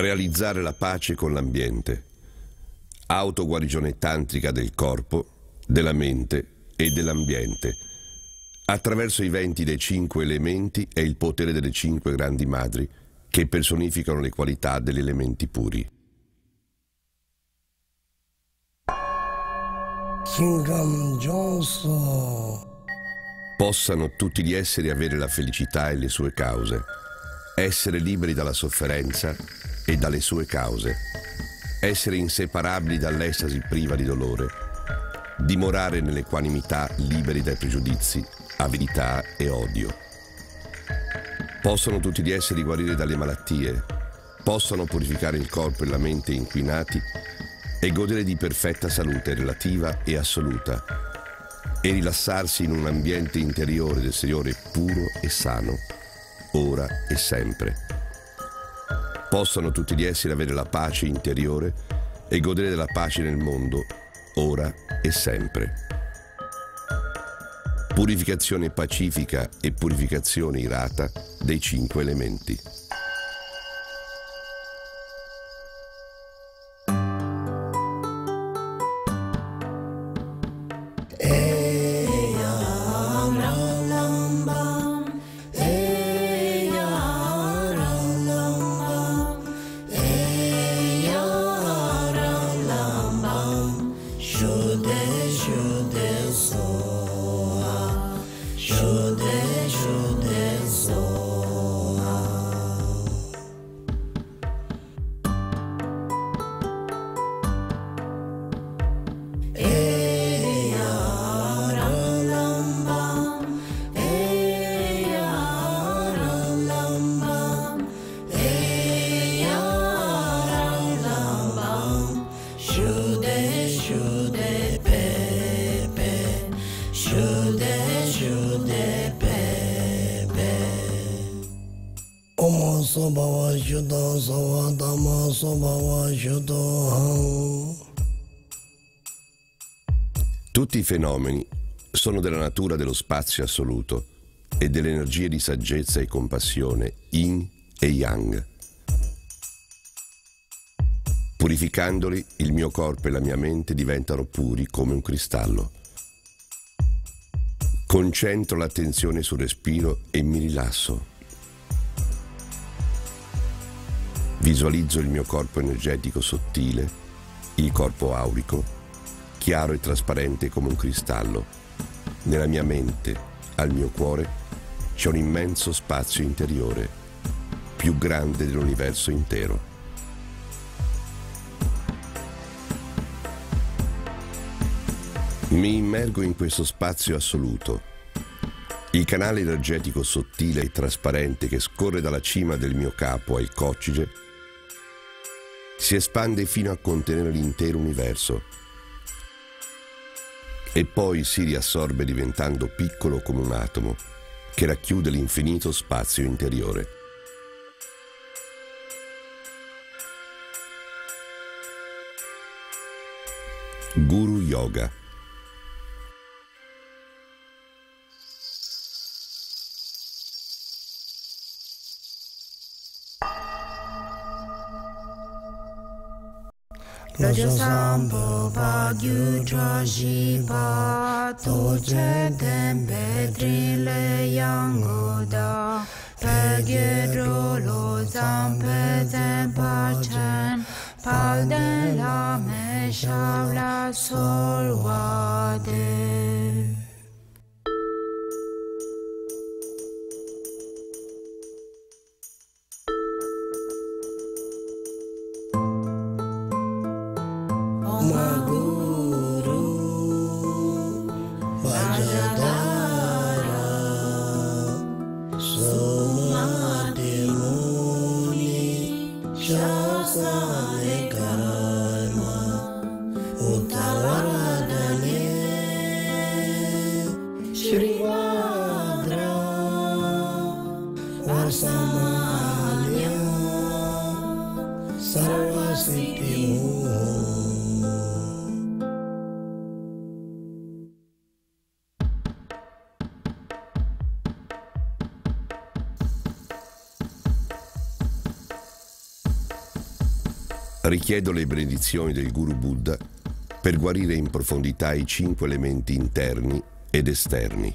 realizzare la pace con l'ambiente, autoguarigione tantrica del corpo, della mente e dell'ambiente, attraverso i venti dei 5 elementi e il potere delle 5 grandi madri che personificano le qualità degli elementi puri. Possano tutti gli esseri avere la felicità e le sue cause, essere liberi dalla sofferenza e dalle sue cause, essere inseparabili dall'estasi priva di dolore, dimorare nell'equanimità liberi dai pregiudizi, avidità e odio. Possono tutti gli esseri guarire dalle malattie, possono purificare il corpo e la mente inquinati e godere di perfetta salute relativa e assoluta e rilassarsi in un ambiente interiore ed esteriore puro e sano, ora e sempre. Possono tutti gli esseri avere la pace interiore e godere della pace nel mondo, ora e sempre. Purificazione pacifica e purificazione irata dei 5 elementi. Tutti i fenomeni sono della natura dello spazio assoluto e delle energie di saggezza e compassione yin e yang. Purificandoli, il mio corpo e la mia mente diventano puri come un cristallo. Concentro l'attenzione sul respiro e mi rilasso. Visualizzo il mio corpo energetico sottile, il corpo aurico, chiaro e trasparente come un cristallo. Nella mia mente, al mio cuore, c'è un immenso spazio interiore, più grande dell'universo intero. Mi immergo in questo spazio assoluto. Il canale energetico sottile e trasparente che scorre dalla cima del mio capo al coccige si espande fino a contenere l'intero universo e poi si riassorbe diventando piccolo come un atomo che racchiude l'infinito spazio interiore. Guru Yoga. Lojo sambo bagyu jojiba toje dembe drile yangoda pegero lo zampe zempachen palden la meshavla solwade. richiedo le benedizioni del Guru Buddha per guarire in profondità i 5 elementi interni ed esterni.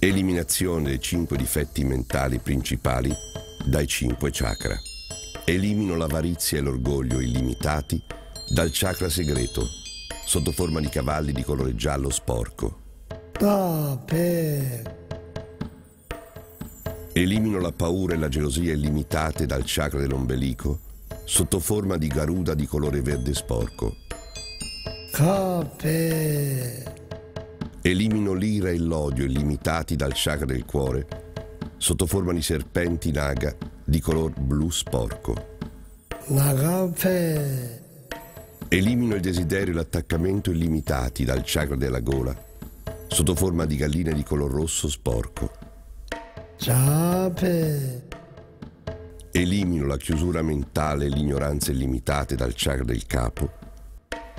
Eliminazione dei 5 difetti mentali principali dai 5 chakra. Elimino l'avarizia e l'orgoglio illimitati dal chakra segreto, sotto forma di cavalli di colore giallo sporco. Elimino la paura e la gelosia illimitate dal chakra dell'ombelico, sotto forma di garuda di colore verde sporco. Elimino l'ira e l'odio illimitati dal chakra del cuore, sotto forma di serpenti naga di color blu sporco. Elimino il desiderio e l'attaccamento illimitati dal chakra della gola, sotto forma di galline di color rosso sporco. Elimino la chiusura mentale e l'ignoranza illimitate dal chakra del capo,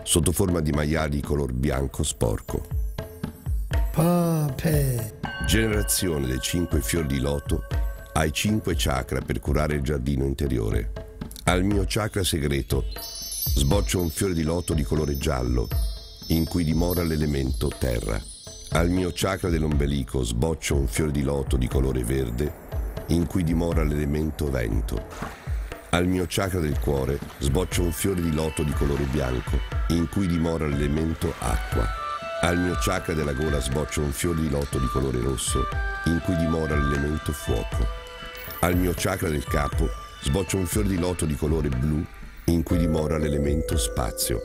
sotto forma di maiali di color bianco sporco. Generazione dei 5 fiori di loto ai 5 chakra per curare il giardino interiore. Al mio chakra segreto sboccio un fiore di loto di colore giallo in cui dimora l'elemento terra. Al mio chakra dell'ombelico sboccio un fiore di loto di colore verde in cui dimora l'elemento vento. Al mio chakra del cuore sboccio un fiore di loto di colore bianco in cui dimora l'elemento acqua. Al mio chakra della gola sboccio un fiore di loto di colore rosso in cui dimora l'elemento fuoco. Al mio chakra del capo sboccio un fiore di loto di colore blu in cui dimora l'elemento spazio.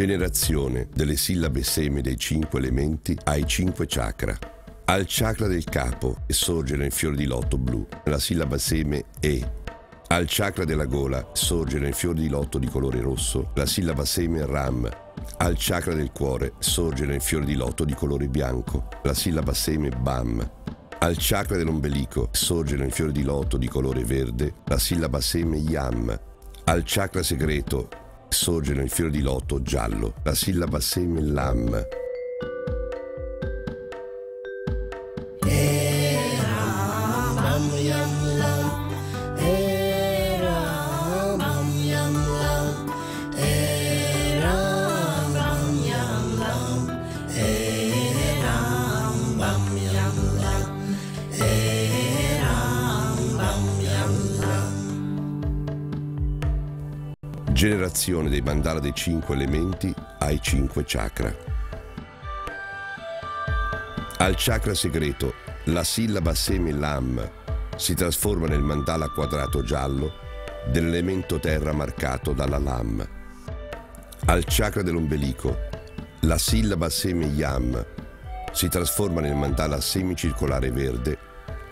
generazione delle sillabe seme dei 5 elementi ai 5 chakra. Al chakra del capo sorge nel fiore di loto blu la sillaba seme E. Al chakra della gola sorge nel fiore di loto di colore rosso la sillaba seme Ram. Al chakra del cuore sorge nel fiore di loto di colore bianco la sillaba seme Bam. Al chakra dell'ombelico sorge nel fiore di loto di colore verde la sillaba seme Yam. Al chakra segreto sorge nel fiore di loto giallo la sillaba seme Lam. Generazione dei mandala dei 5 elementi ai 5 chakra. Al chakra segreto la sillaba seme Lam si trasforma nel mandala quadrato giallo dell'elemento terra marcato dalla Lam. Al chakra dell'ombelico la sillaba seme Yam si trasforma nel mandala semicircolare verde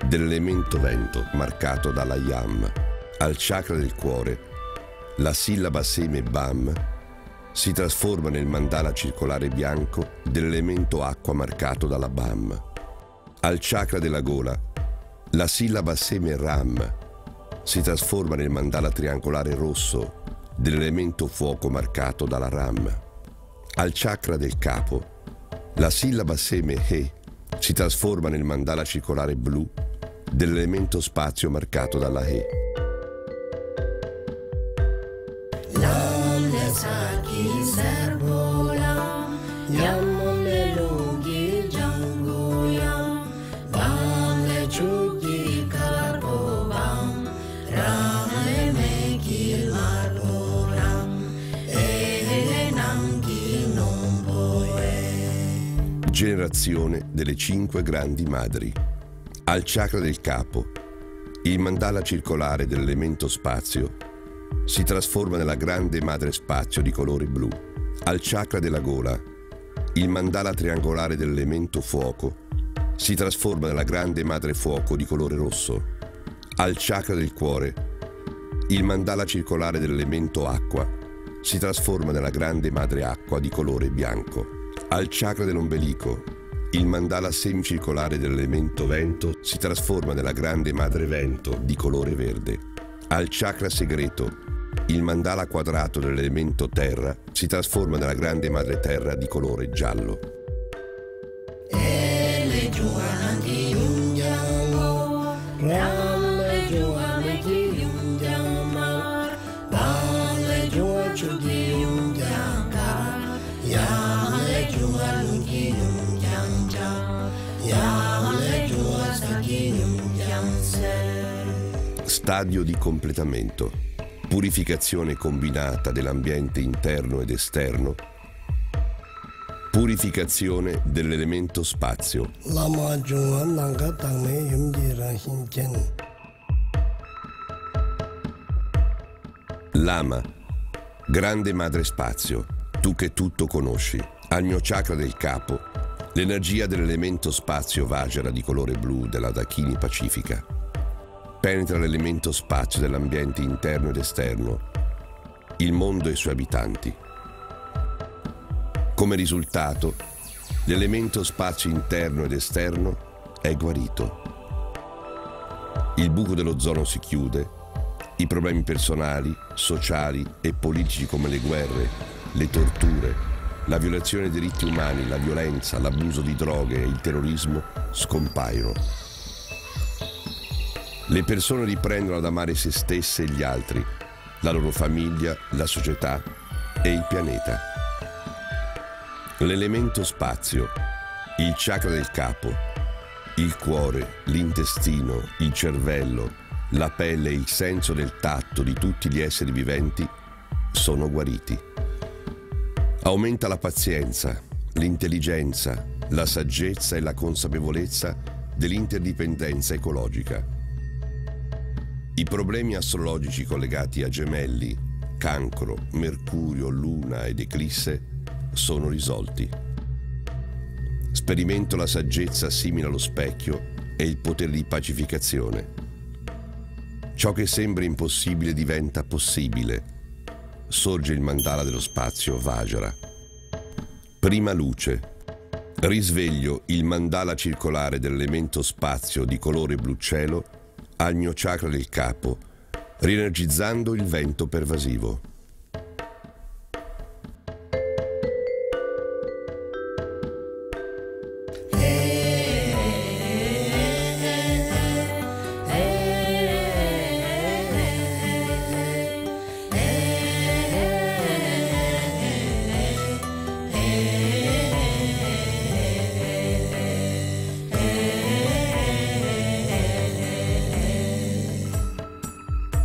dell'elemento vento marcato dalla Yam. Al chakra del cuore la sillaba seme Bam si trasforma nel mandala circolare bianco dell'elemento acqua marcato dalla Bam. Al chakra della gola, la sillaba seme Ram si trasforma nel mandala triangolare rosso dell'elemento fuoco marcato dalla Ram. Al chakra del capo, la sillaba seme He si trasforma nel mandala circolare blu dell'elemento spazio marcato dalla He. Saki Sarbola, Yamule Logi Jangoya, Bale Chuki Karapoba, Rale Meki Marora, Elenanki Nomboe. Generazione delle 5 grandi madri. Al chakra del capo, il mandala circolare dell'elemento spazio si trasforma nella grande madre spazio di colore blu. Al chakra della gola, il mandala triangolare dell'elemento fuoco si trasforma nella grande madre fuoco di colore rosso. Al chakra del cuore, il mandala circolare dell'elemento acqua si trasforma nella grande madre acqua di colore bianco. Al chakra dell'ombelico, il mandala semicircolare dell'elemento vento si trasforma nella grande madre vento di colore verde. Al chakra segreto, il mandala quadrato dell'elemento terra si trasforma nella grande madre terra di colore giallo. Stadio di completamento, purificazione combinata dell'ambiente interno ed esterno, purificazione dell'elemento spazio. Lama, grande madre spazio, tu che tutto conosci, al mio chakra del capo, l'energia dell'elemento spazio Vajra di colore blu della Dakini Pacifica penetra l'elemento spazio dell'ambiente interno ed esterno, il mondo e i suoi abitanti. Come risultato, l'elemento spazio interno ed esterno è guarito. Il buco dell'ozono si chiude, i problemi personali, sociali e politici come le guerre, le torture, la violazione dei diritti umani, la violenza, l'abuso di droghe e il terrorismo scompaiono. Le persone riprendono ad amare se stesse e gli altri, la loro famiglia, la società e il pianeta. L'elemento spazio, il chakra del capo, il cuore, l'intestino, il cervello, la pelle e il senso del tatto di tutti gli esseri viventi sono guariti. Aumenta la pazienza, l'intelligenza, la saggezza e la consapevolezza dell'interdipendenza ecologica. I problemi astrologici collegati a gemelli, cancro, mercurio, luna ed eclisse sono risolti. Sperimento la saggezza simile allo specchio e il potere di pacificazione. Ciò che sembra impossibile diventa possibile. Sorge il mandala dello spazio Vajra. Prima luce. Risveglio il mandala circolare dell'elemento spazio di colore blu cielo al mio chakra del capo, rienergizzando il vento pervasivo.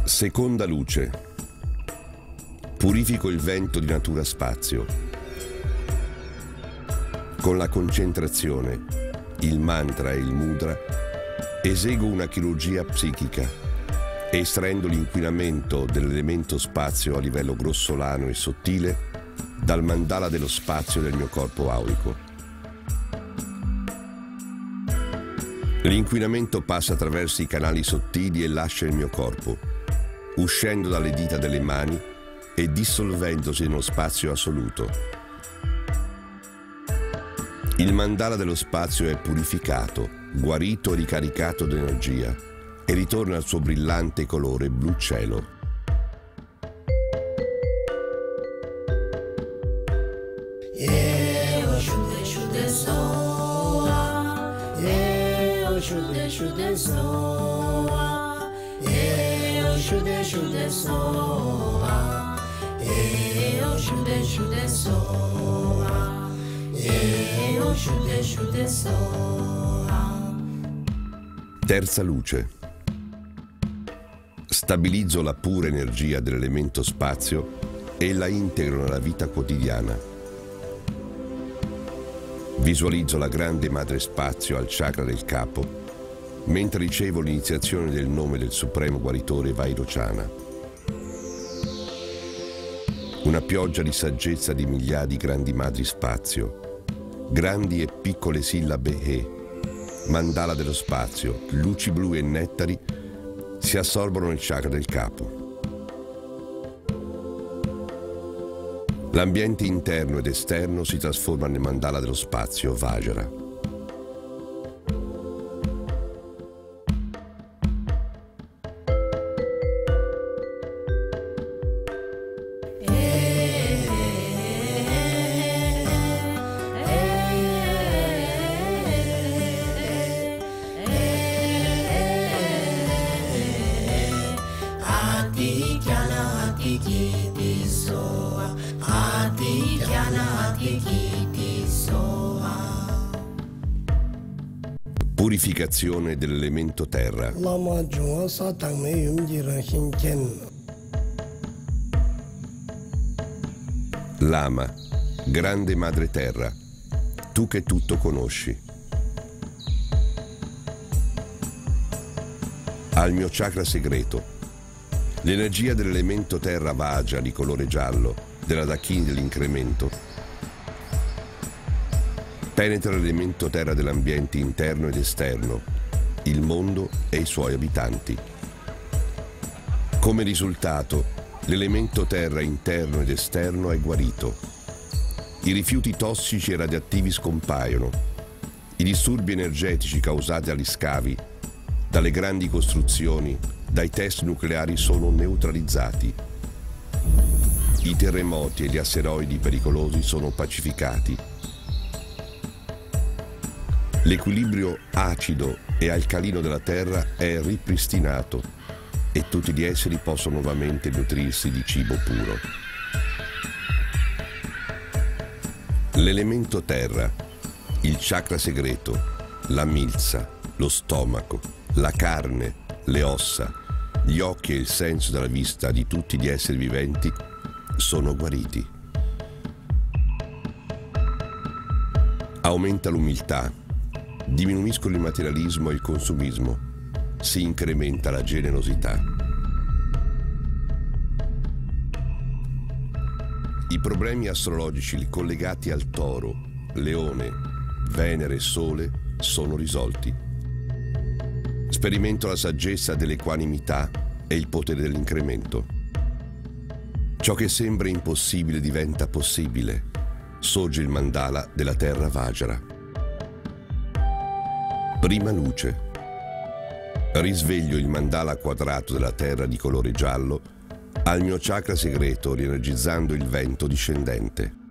Seconda luce. Purifico il vento di natura spazio. Con la concentrazione, il mantra e il mudra eseguo una chirurgia psichica, estraendo l'inquinamento dell'elemento spazio a livello grossolano e sottile dal mandala dello spazio del mio corpo aulico. L'inquinamento passa attraverso i canali sottili e lascia il mio corpo, uscendo dalle dita delle mani e dissolvendosi nello spazio assoluto. Il mandala dello spazio è purificato, guarito e ricaricato di energia e ritorna al suo brillante colore blu cielo. Terza luce. Stabilizzo la pura energia dell'elemento spazio e la integro nella vita quotidiana. Visualizzo la grande madre spazio al chakra del capo, mentre ricevo l'iniziazione del nome del Supremo Guaritore Vairociana. Una pioggia di saggezza di migliaia di grandi madri spazio, grandi e piccole sillabe e, mandala dello spazio, luci blu e nettari si assorbono nel chakra del capo. L'ambiente interno ed esterno si trasforma nel mandala dello spazio Vajra. Purificazione dell'elemento terra. Lama, grande madre terra, tu che tutto conosci. Al mio chakra segreto, l'energia dell'elemento terra Vajra di colore giallo, della Dakini dell'incremento, penetra l'elemento terra dell'ambiente interno ed esterno, il mondo e i suoi abitanti. Come risultato, l'elemento terra interno ed esterno è guarito. I rifiuti tossici e radioattivi scompaiono. I disturbi energetici causati dagli scavi, dalle grandi costruzioni, dai test nucleari sono neutralizzati. I terremoti e gli asteroidi pericolosi sono pacificati. L'equilibrio acido e alcalino della terra è ripristinato e tutti gli esseri possono nuovamente nutrirsi di cibo puro. L'elemento terra, il chakra segreto, la milza, lo stomaco, la carne, le ossa, gli occhi e il senso della vista di tutti gli esseri viventi sono guariti. Aumenta l'umiltà, diminuiscono il materialismo e il consumismo, si incrementa la generosità. I problemi astrologici collegati al Toro, Leone, Venere e Sole sono risolti. Sperimento la saggezza dell'equanimità e il potere dell'incremento. Ciò che sembra impossibile diventa possibile. Sorge il mandala della terra Vajra. Prima luce. Risveglio il mandala quadrato della terra di colore giallo al mio chakra segreto, rienergizzando il vento discendente.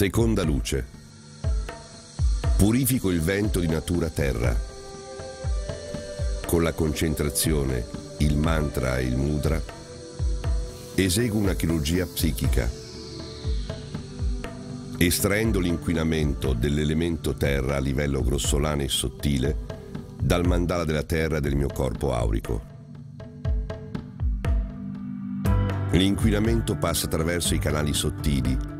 Seconda luce. Purifico il vento di natura terra. Con la concentrazione, il mantra e il mudra, eseguo una chirurgia psichica, estraendo l'inquinamento dell'elemento terra a livello grossolano e sottile dal mandala della terra del mio corpo aurico. L'inquinamento passa attraverso i canali sottili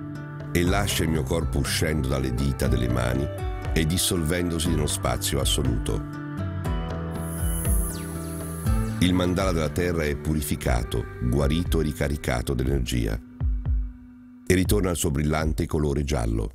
e lascia il mio corpo uscendo dalle dita delle mani e dissolvendosi nello spazio assoluto. Il mandala della terra è purificato, guarito e ricaricato d'energia e ritorna al suo brillante colore giallo.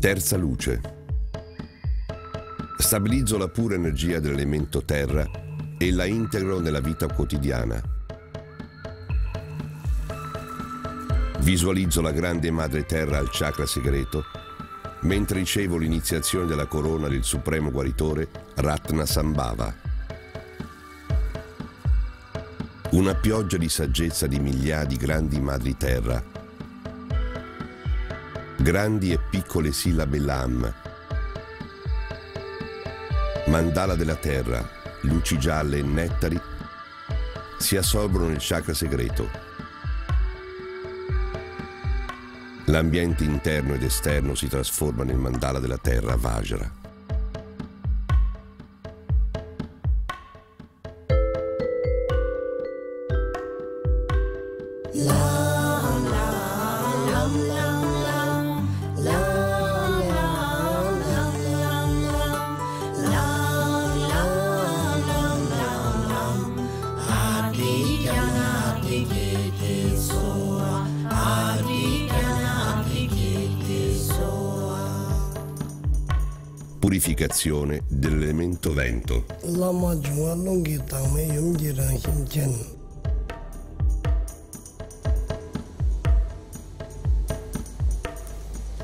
Terza luce. Stabilizzo la pura energia dell'elemento terra e la integro nella vita quotidiana. Visualizzo la grande madre terra al chakra segreto mentre ricevo l'iniziazione della corona del Supremo Guaritore Ratna Sambhava. Una pioggia di saggezza di migliaia di grandi madri terra, grandi e piccole sillabe Lam, mandala della terra, luci gialle e nettari si assorbono nel chakra segreto. L'ambiente interno ed esterno si trasforma nel mandala della terra Vajra. Dell'elemento vento.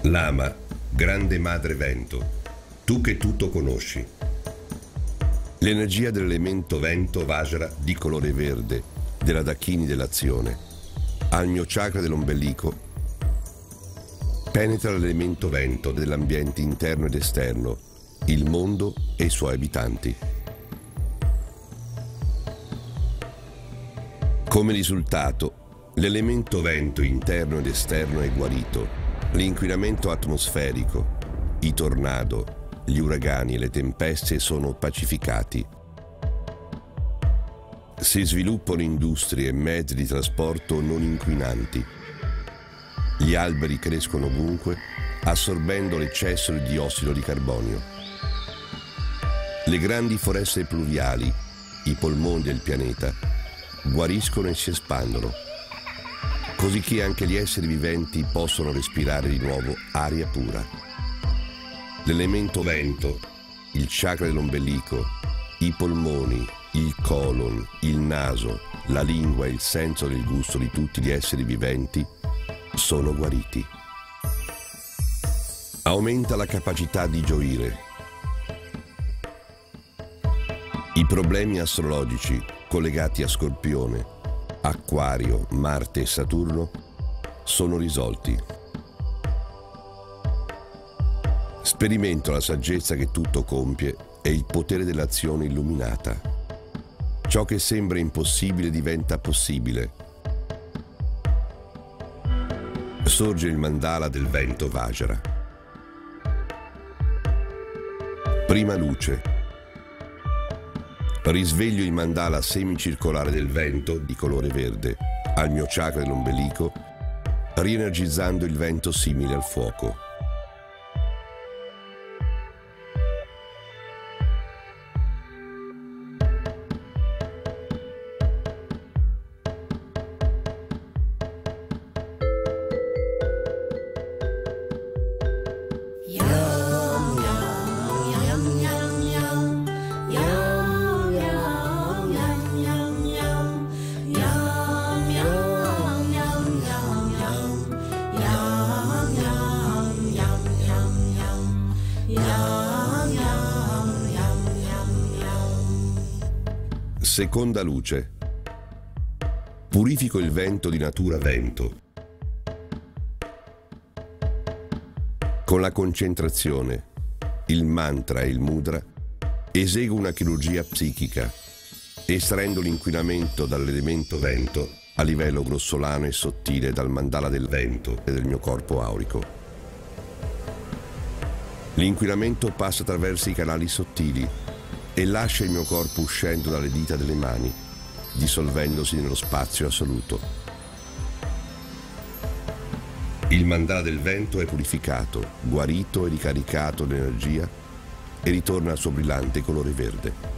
Lama, grande madre vento, tu che tutto conosci. L'energia dell'elemento vento Vajra di colore verde, della Dakini dell'azione, al mio chakra dell'ombelico, penetra l'elemento vento dell'ambiente interno ed esterno, il mondo e i suoi abitanti. Come risultato, l'elemento vento interno ed esterno è guarito, l'inquinamento atmosferico, i tornado, gli uragani e le tempeste sono pacificati. Si sviluppano industrie e mezzi di trasporto non inquinanti. Gli alberi crescono ovunque, assorbendo l'eccesso di diossido di carbonio. Le grandi foreste pluviali, i polmoni del pianeta, guariscono e si espandono, così che anche gli esseri viventi possono respirare di nuovo aria pura. L'elemento vento, il chakra dell'ombelico, i polmoni, il colon, il naso, la lingua e il senso del gusto di tutti gli esseri viventi sono guariti. Aumenta la capacità di gioire. I problemi astrologici collegati a Scorpione, Acquario, Marte e Saturno sono risolti. Sperimento la saggezza che tutto compie e il potere dell'azione illuminata. Ciò che sembra impossibile diventa possibile. Sorge il mandala del vento Vajra. Prima luce. Risveglio il mandala semicircolare del vento di colore verde al mio chakra dell'ombelico, rienergizzando il vento simile al fuoco. Seconda luce. Purifico il vento di natura vento. Con la concentrazione, il mantra e il mudra eseguo una chirurgia psichica, estraendo l'inquinamento dall'elemento vento a livello grossolano e sottile dal mandala del vento e del mio corpo aurico. L'inquinamento passa attraverso i canali sottili e lascia il mio corpo uscendo dalle dita delle mani, dissolvendosi nello spazio assoluto. Il mandala del vento è purificato, guarito e ricaricato di energia e ritorna al suo brillante colore verde.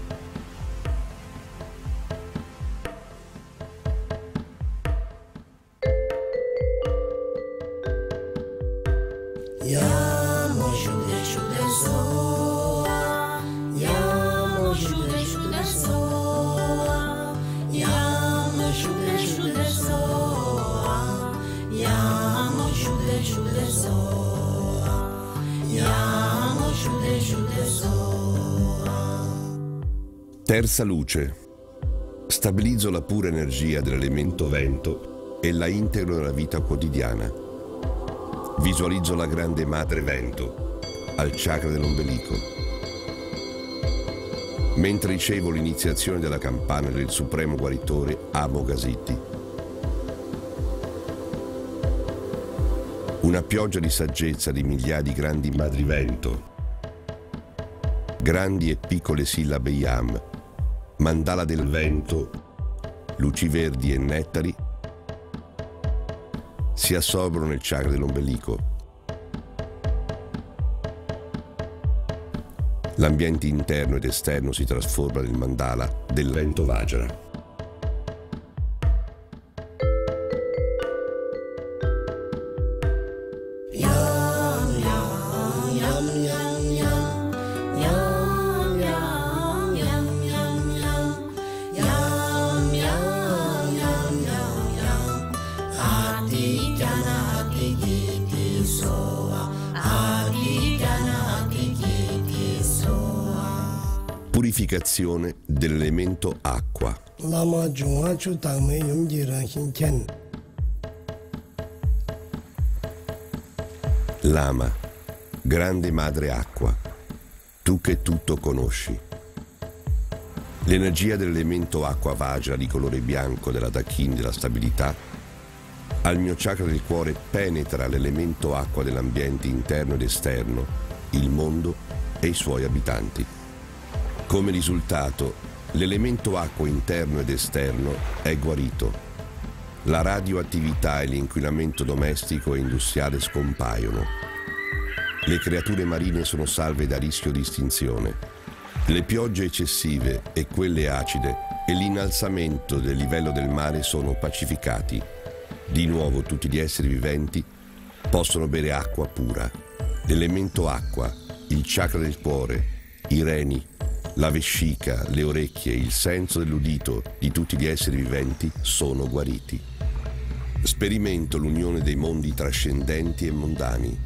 Terza luce. Stabilizzo la pura energia dell'elemento vento e la integro nella vita quotidiana. Visualizzo la grande madre vento al chakra dell'ombelico. Mentre ricevo l'iniziazione della campana del supremo guaritore Amo Gazitti. Una pioggia di saggezza di migliaia di grandi madri vento, grandi e piccole sillabe yam, mandala del vento, luci verdi e nettari si assorbono nel chakra dell'ombelico. L'ambiente interno ed esterno si trasforma nel mandala del vento Vajra. Purificazione dell'elemento acqua. Lama, grande madre acqua, tu che tutto conosci. L'energia dell'elemento acqua Vajra di colore bianco della Dakin della stabilità al mio chakra del cuore penetra l'elemento acqua dell'ambiente interno ed esterno, il mondo e i suoi abitanti. Come risultato, l'elemento acqua interno ed esterno è guarito. La radioattività e l'inquinamento domestico e industriale scompaiono. Le creature marine sono salve da rischio di estinzione. Le piogge eccessive e quelle acide e l'innalzamento del livello del mare sono pacificati. Di nuovo tutti gli esseri viventi possono bere acqua pura. L'elemento acqua, il chakra del cuore, i reni, la vescica, le orecchie, il senso dell'udito di tutti gli esseri viventi sono guariti. Sperimento l'unione dei mondi trascendenti e mondani.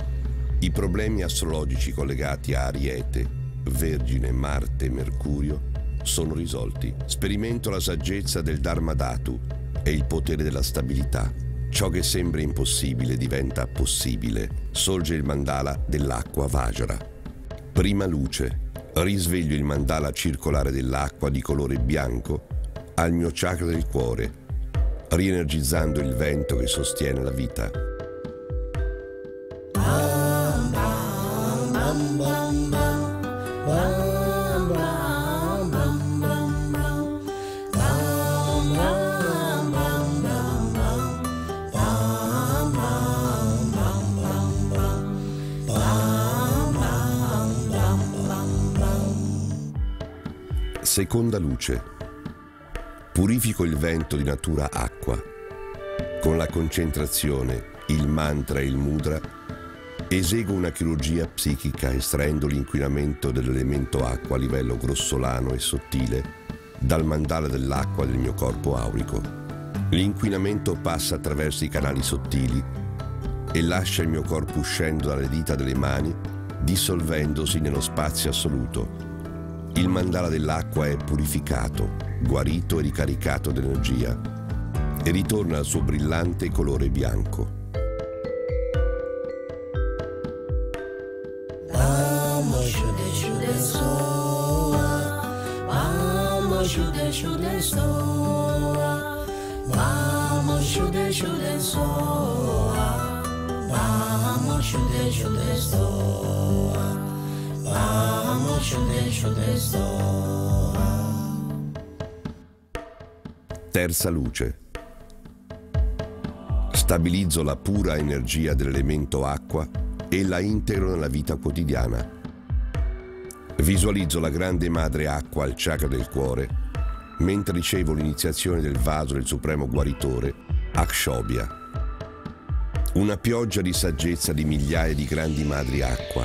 I problemi astrologici collegati a Ariete, Vergine, Marte e Mercurio sono risolti. Sperimento la saggezza del Dharma Dhatu e il potere della stabilità. Ciò che sembra impossibile diventa possibile. Sorge il mandala dell'acqua Vajra. Prima luce. Risveglio il mandala circolare dell'acqua di colore bianco al mio chakra del cuore, rienergizzando il vento che sostiene la vita. Seconda luce. Purifico il vento di natura acqua. Con la concentrazione, il mantra e il mudra eseguo una chirurgia psichica estraendo l'inquinamento dell'elemento acqua a livello grossolano e sottile dal mandala dell'acqua del mio corpo aurico. L'inquinamento passa attraverso i canali sottili e lascia il mio corpo uscendo dalle dita delle mani, dissolvendosi nello spazio assoluto. Il mandala dell'acqua è purificato, guarito e ricaricato d'energia e ritorna al suo brillante colore bianco. Terza luce. Stabilizzo la pura energia dell'elemento acqua e la integro nella vita quotidiana. Visualizzo la grande madre acqua al chakra del cuore mentre ricevo l'iniziazione del vaso del supremo guaritore, Akshobia. Una pioggia di saggezza di migliaia di grandi madri acqua.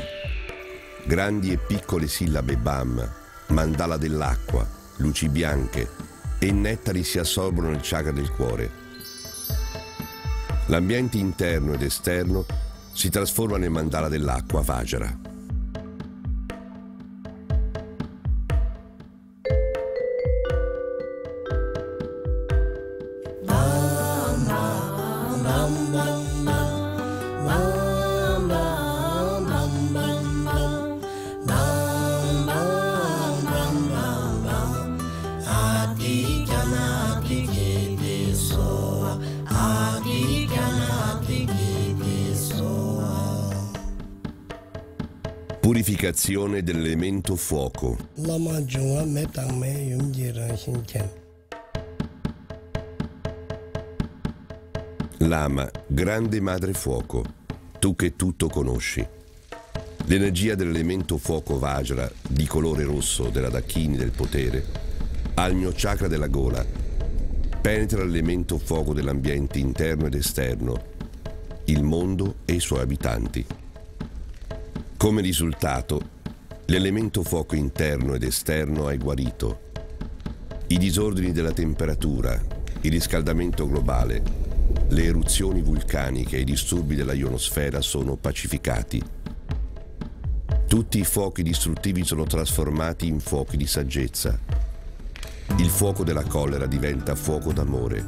Grandi e piccole sillabe BAM, mandala dell'acqua, luci bianche e nettari si assorbono nel chakra del cuore. L'ambiente interno ed esterno si trasforma nel mandala dell'acqua Vajra. Purificazione dell'elemento fuoco. Lama, grande madre fuoco, tu che tutto conosci. L'energia dell'elemento fuoco Vajra, di colore rosso della Dakini del potere, al mio chakra della gola, penetra l'elemento fuoco dell'ambiente interno ed esterno, il mondo e i suoi abitanti. Come risultato, l'elemento fuoco interno ed esterno è guarito. I disordini della temperatura, il riscaldamento globale, le eruzioni vulcaniche e i disturbi della ionosfera sono pacificati. Tutti i fuochi distruttivi sono trasformati in fuochi di saggezza. Il fuoco della collera diventa fuoco d'amore.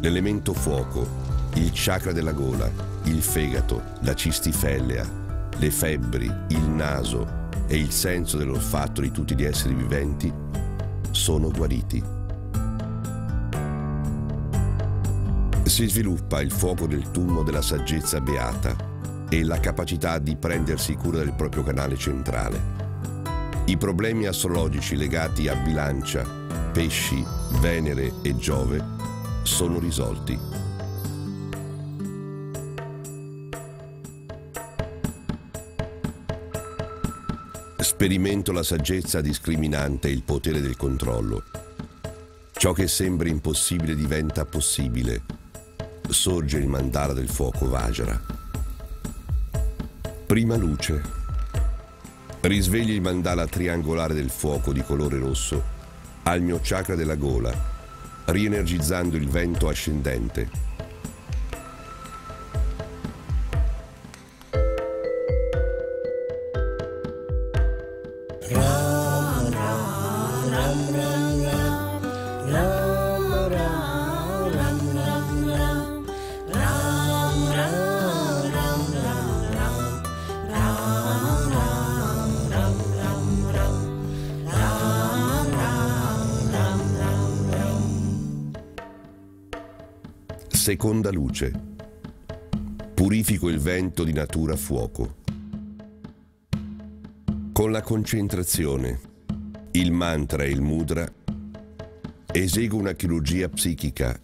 L'elemento fuoco, il chakra della gola, il fegato, la cistifellea, le febbri, il naso e il senso dell'olfatto di tutti gli esseri viventi sono guariti. Si sviluppa il fuoco del tummo della saggezza beata e la capacità di prendersi cura del proprio canale centrale. I problemi astrologici legati a Bilancia, Pesci, Venere e Giove sono risolti. Sperimento la saggezza discriminante e il potere del controllo. Ciò che sembra impossibile diventa possibile. Sorge il mandala del fuoco Vajra. Prima luce. Risveglio il mandala triangolare del fuoco di colore rosso al mio chakra della gola, rienergizzando il vento ascendente. Seconda luce. Purifico il vento di natura fuoco. Con la concentrazione, il mantra e il mudra, eseguo una chirurgia psichica,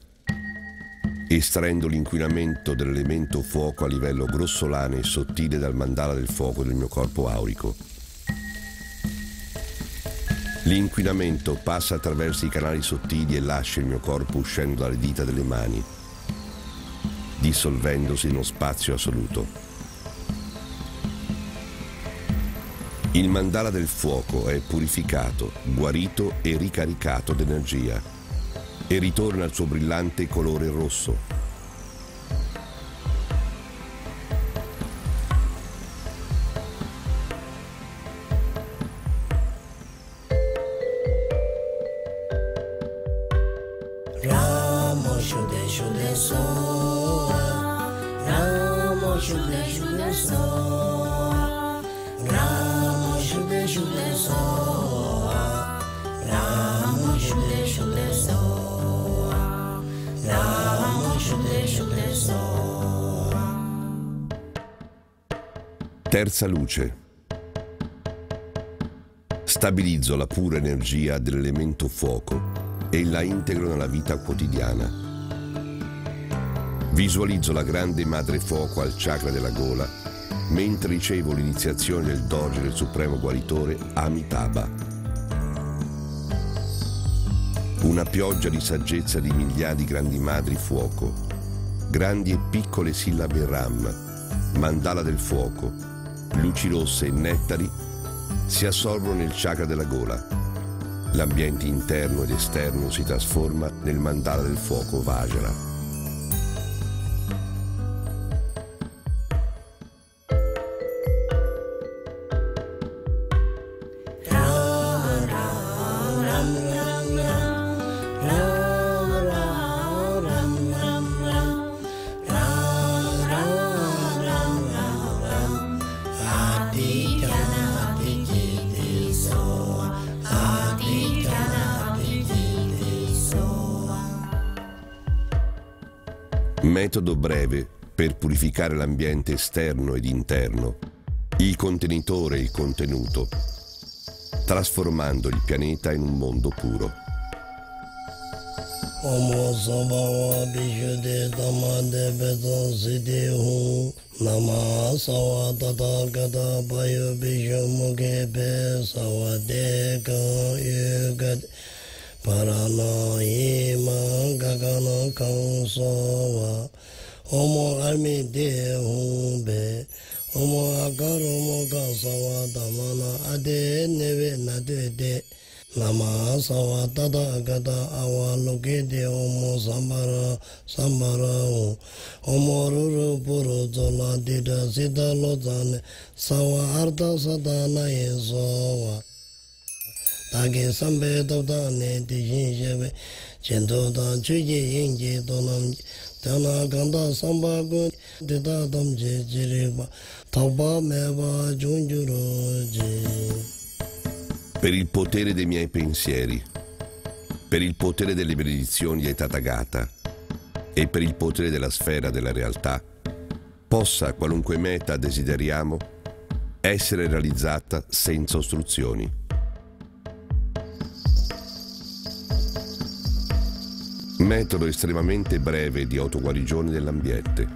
estraendo l'inquinamento dell'elemento fuoco a livello grossolano e sottile dal mandala del fuoco del mio corpo aurico. L'inquinamento passa attraverso i canali sottili e lascia il mio corpo uscendo dalle dita delle mani, dissolvendosi nello spazio assoluto. Il mandala del fuoco è purificato, guarito e ricaricato d'energia, e ritorna al suo brillante colore rosso. Ramo Shuddha Soha, Ramo Shuddha Soha, Ramo Shuddha Soha. Terza luce. Stabilizzo la pura energia dell'elemento fuoco e la integro nella vita quotidiana. Visualizzo la grande madre fuoco al chakra della gola mentre ricevo l'iniziazione del doge del supremo guaritore Amitabha. Una pioggia di saggezza di migliaia di grandi madri fuoco, grandi e piccole sillabe Ram, mandala del fuoco, luci rosse e nettari si assorbono nel chakra della gola. L'ambiente interno ed esterno si trasforma nel mandala del fuoco Vajra. Metodo breve per purificare l'ambiente esterno ed interno, il contenitore e il contenuto, trasformando il pianeta in un mondo puro. Amo Gazitti Bishudde Tamade Beto Siddhu Nama Sawa Tathagata Payo Bishamuke Pe Sawadeka Yugat Parana Ima Gagana Kansawa Omo Amide Humbe Omo Agar Omo Gasawa Damana Ade Neve Nadede Nama Sawa Tathagata Awa Lokede Omo Sambara Sambara Omo Ruru Puru Zola Dida Siddha Lodane Sawa Arda Sadana Yesowa Dage sambe dada ne dijin jebe, cento da chuje inje donam, dana ganda samba gun, dida dam je jiriba, taba meva giungiroje. Per il potere dei miei pensieri, per il potere delle benedizioni dei Tathagata e per il potere della sfera della realtà, possa qualunque meta desideriamo essere realizzata senza ostruzioni. Metodo estremamente breve di autoguarigione dell'ambiente.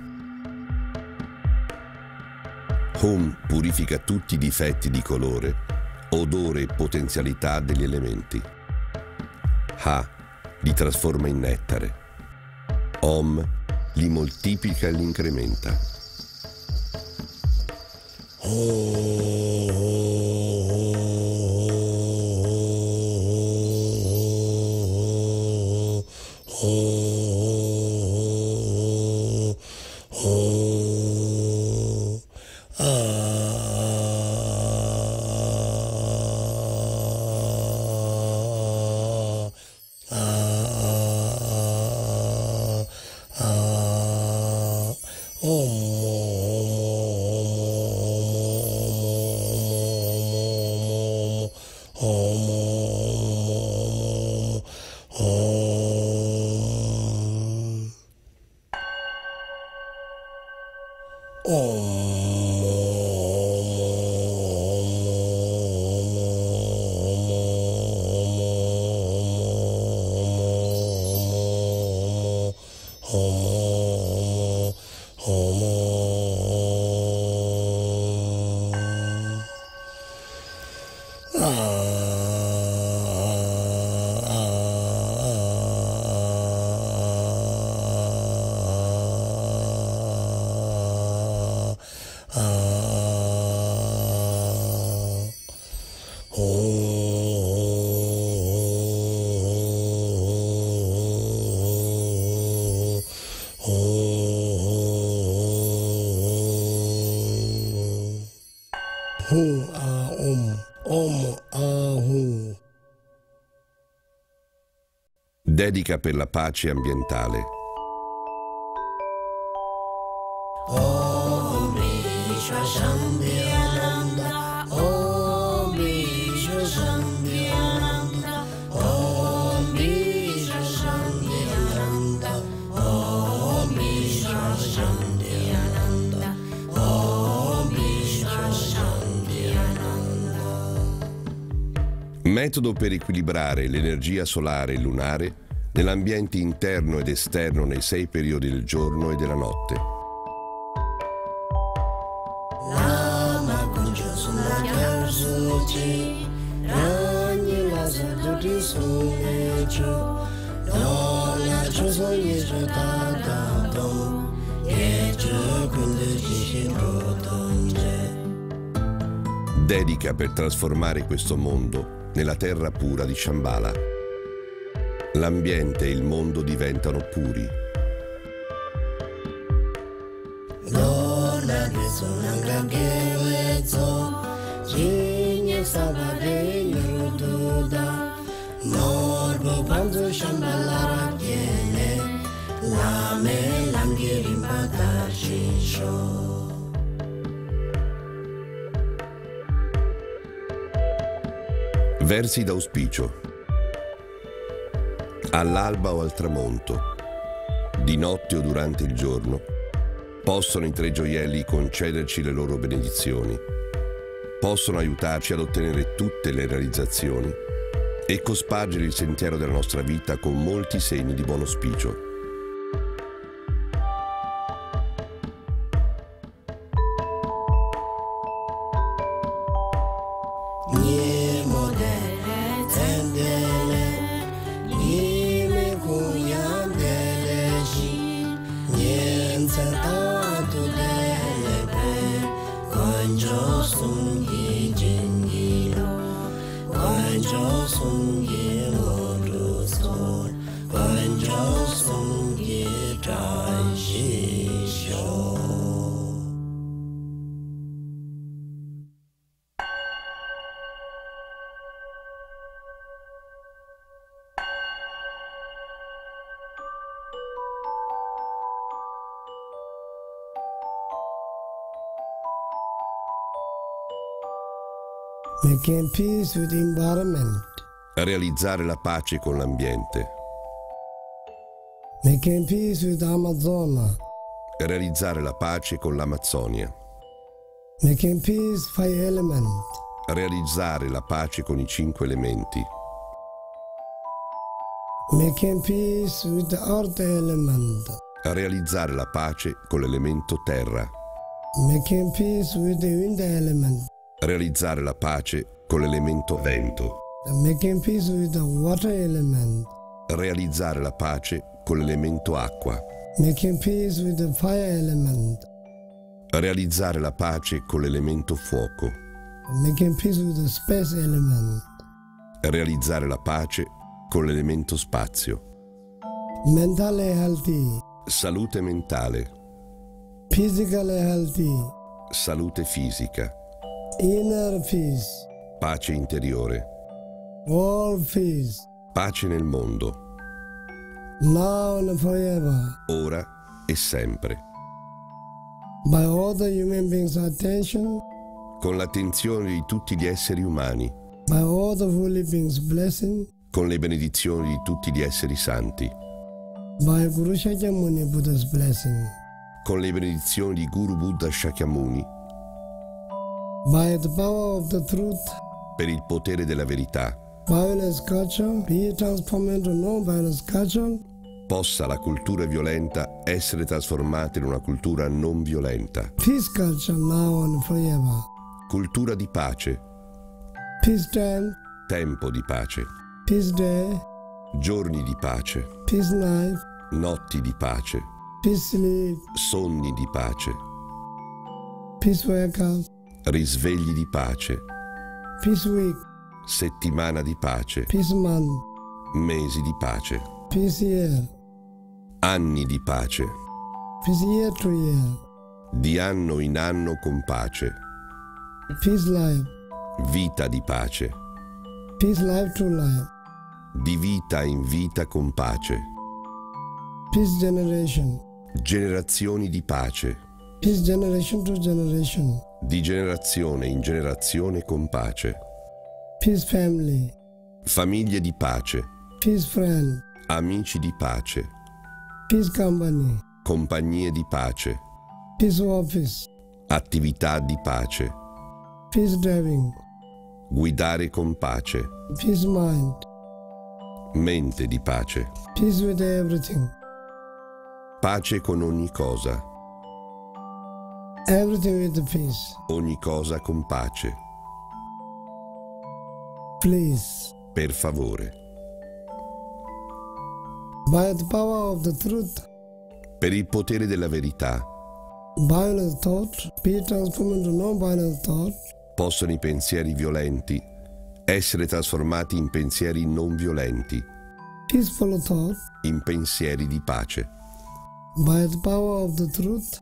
Hum purifica tutti i difetti di colore, odore e potenzialità degli elementi. Ha li trasforma in nettare. Om li moltiplica e li incrementa. Dedica per la pace ambientale. Metodo per equilibrare l'energia solare e lunare nell'ambiente interno ed esterno nei 6 periodi del giorno e della notte. Dedica per trasformare questo mondo nella terra pura di Shambhala. L'ambiente e il mondo diventano puri. Versi d'auspicio. All'alba o al tramonto, di notte o durante il giorno, possono i 3 gioielli concederci le loro benedizioni, possono aiutarci ad ottenere tutte le realizzazioni e cospargere il sentiero della nostra vita con molti segni di buon auspicio. Making peace with the environment. Realizzare la pace con l'ambiente. Making peace with Amazonia. Realizzare la pace con l'Amazzonia. Making peace with 5 elements. Realizzare la pace con i 5 elementi. Making peace with the earth element. Realizzare la pace con l'elemento terra. Making peace with the wind element. Realizzare la pace con l'elemento vento. Making peace with the water element. Realizzare la pace con l'elemento acqua. Making peace with the fire element. Realizzare la pace con l'elemento fuoco. Making peace with the space element. Realizzare la pace con l'elemento spazio. Mental healthy. Salute mentale. Physical healthy. Salute fisica. Inner peace. Pace interiore. World peace. Pace nel mondo. Now and forever. Ora e sempre. By all the human beings' attention. Con l'attenzione di tutti gli esseri umani. By all the holy beings' blessing. Con le benedizioni di tutti gli esseri santi. By Guru Shakyamuni Buddha's blessing. con le benedizioni di Guru Buddha Shakyamuni. By the power of the truth, per il potere della verità, possa la cultura violenta essere trasformata in una cultura non violenta. Peace culture now and forever. Cultura di pace. Peace time. Tempo di pace. Peace day. Giorni di pace. Peace night. Notti di pace. Peace sleep. Sogni di pace. Peace wake up. Risvegli di pace. Peace week. Settimana di pace. Peace month. Mesi di pace. Peace year. Anni di pace. Peace year to year. Di anno in anno con pace. Peace life. Vita di pace. Peace life to life. Di vita in vita con pace. Peace generation. Generazioni di pace. Peace generation to generation. Di generazione in generazione con pace. Peace family. Famiglie di pace. Peace friend. Amici di pace. Peace company. Compagnie di pace. Peace office. Attività di pace. Peace driving. Guidare con pace. Peace mind. Mente di pace. Peace with everything. Pace con ogni cosa. Everything with peace. Ogni cosa con pace. Please. Per favore. By the power of the truth, per il potere della verità, violent thought be transformed into non-violent thought, possono i pensieri violenti essere trasformati in pensieri non violenti, peaceful thought, in pensieri di pace. By the power of the truth,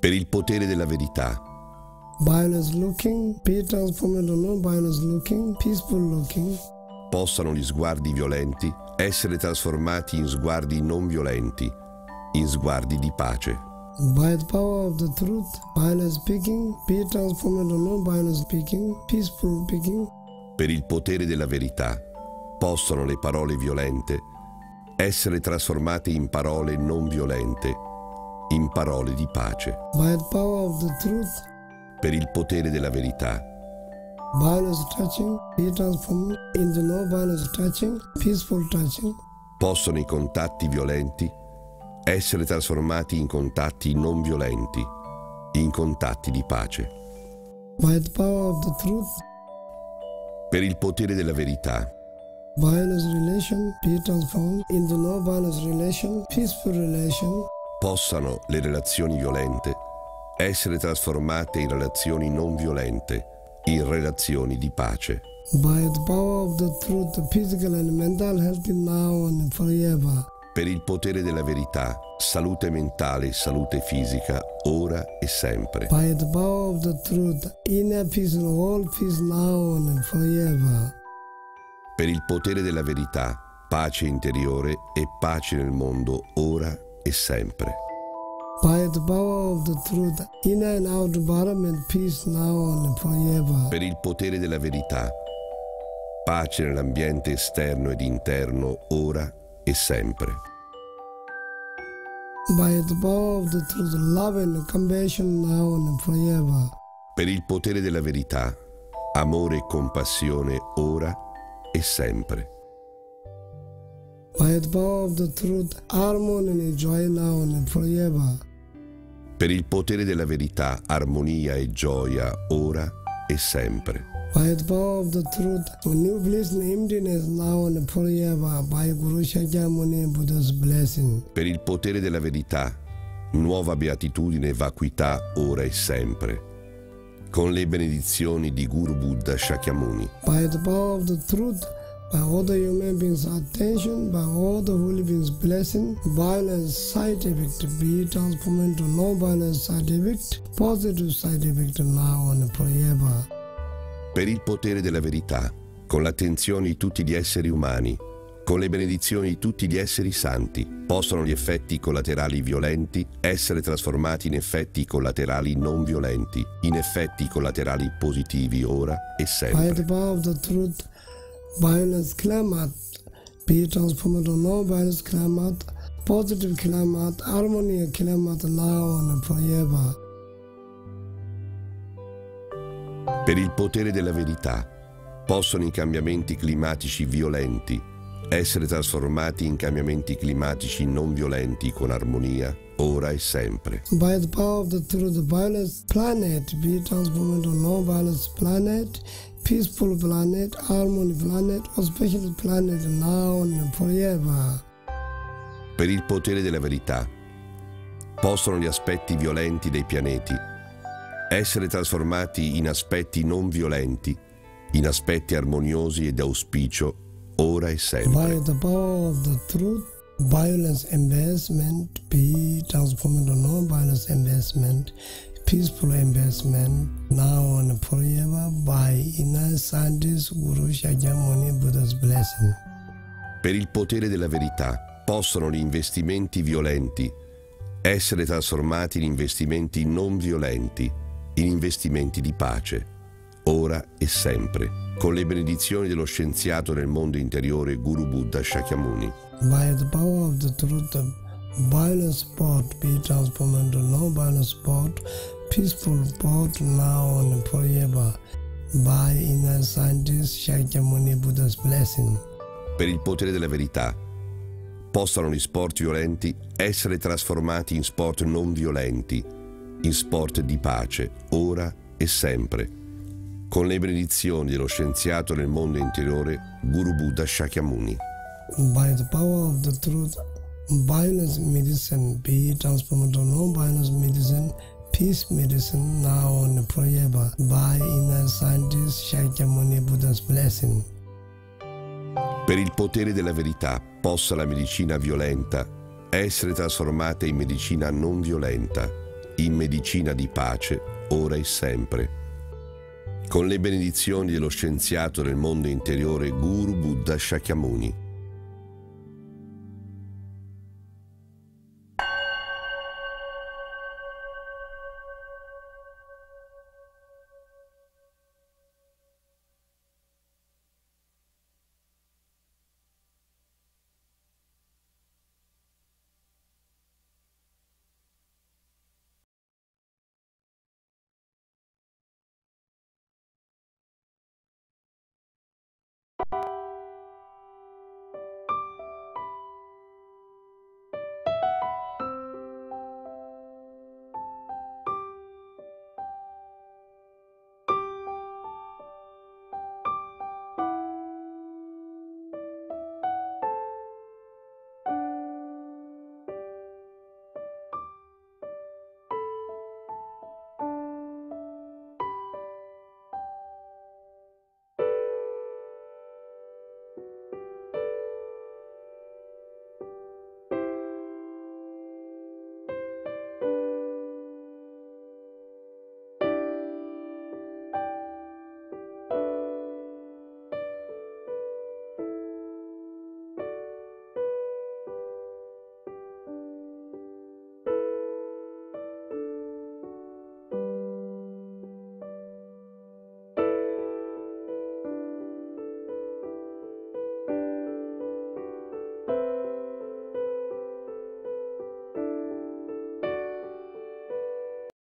per il potere della verità, violent looking be transformed into non-violent looking, peaceful looking, possano gli sguardi violenti essere trasformati in sguardi non violenti, in sguardi di pace. By the power of the truth, violent speaking be transformed into non-violent speaking, peaceful speaking. Per il potere della verità, possono le parole violente essere trasformate in parole non violente, in parole di pace. By the power of the truth, per il potere della verità, violence touching be transformed into non-violence touching, peaceful touching. Possono i contatti violenti essere trasformati in contatti non violenti, in contatti di pace. By the power of the truth, per il potere della verità, violence relation be transformed into non-violence relation, peaceful relation. Possano le relazioni violente essere trasformate in relazioni non violente, in relazioni di pace. By the power of the truth, the physical and mental health now and forever. Per il potere della verità, salute mentale e salute fisica ora e sempre. By the power of the truth, inner peace and all peace now and forever. Per il potere della verità, pace interiore e pace nel mondo ora e sempre. By the power of the truth, inner and outer environment, peace now and forever. Per il potere della verità, pace nell'ambiente esterno ed interno, ora e sempre. By the power of the truth, love and compassion now and forever. Per il potere della verità, amore e compassione, ora e sempre. By the power of the truth, harmony and joy now and forever. Per il potere della verità, armonia e gioia ora e sempre. By the power of the truth, a new bliss and emptiness now and forever, by Guru Shakyamuni Buddha's blessing. Per il potere della verità, nuova beatitudine e vacuità ora e sempre, con le benedizioni di Guru Buddha Shakyamuni. By the power of the truth, by all the human beings' attention, by all the holy beings' blessing, violent side effect be transformed into non-violent side effect, positive side effect now and forever. Per il potere della verità, con l'attenzione di tutti gli esseri umani, con le benedizioni di tutti gli esseri santi, possono gli effetti collaterali violenti essere trasformati in effetti collaterali non violenti, in effetti collaterali positivi ora e sempre. By the power of the truth, violence climate be transformed into non-violence climate, positive kalamat, harmony kalamat, laon prayeva. Per il potere della verità, possono i cambiamenti climatici violenti essere trasformati in cambiamenti climatici non violenti con armonia, ora e sempre. By the power of the through the violence planet, be transformed into non-violence planet, peaceful planet, harmony planet, auspicious planet now and forever. Per il potere della verità, possono gli aspetti violenti dei pianeti essere trasformati in aspetti non violenti, in aspetti armoniosi ed auspicio, ora e sempre. By the power of the truth, violence investment be transformed into non-violence investment, peaceful investment, now and forever, by inner scientist Guru Shakyamuni Buddha's blessing. Per il potere della verità, possono gli investimenti violenti essere trasformati in investimenti non violenti, in investimenti di pace, ora e sempre, con le benedizioni dello scienziato nel mondo interiore Guru Buddha Shakyamuni. By the power of the truth, the violence sport be transformed into non-violence sport, peaceful sport now and forever, by inner scientist Shakyamuni Buddha's blessing. Per il potere della verità, possano gli sport violenti essere trasformati in sport non violenti, in sport di pace, ora e sempre, con le benedizioni dello scienziato nel mondo interiore Guru Buddha Shakyamuni. By the power of the truth, violence medicine be transformed into non-violence medicine, peace medicine now and forever, by inner scientist Shakyamuni Buddha's blessing. Per il potere della verità, possa la medicina violenta essere trasformata in medicina non violenta, in medicina di pace, ora e sempre, con le benedizioni dello scienziato del mondo interiore Guru Buddha Shakyamuni.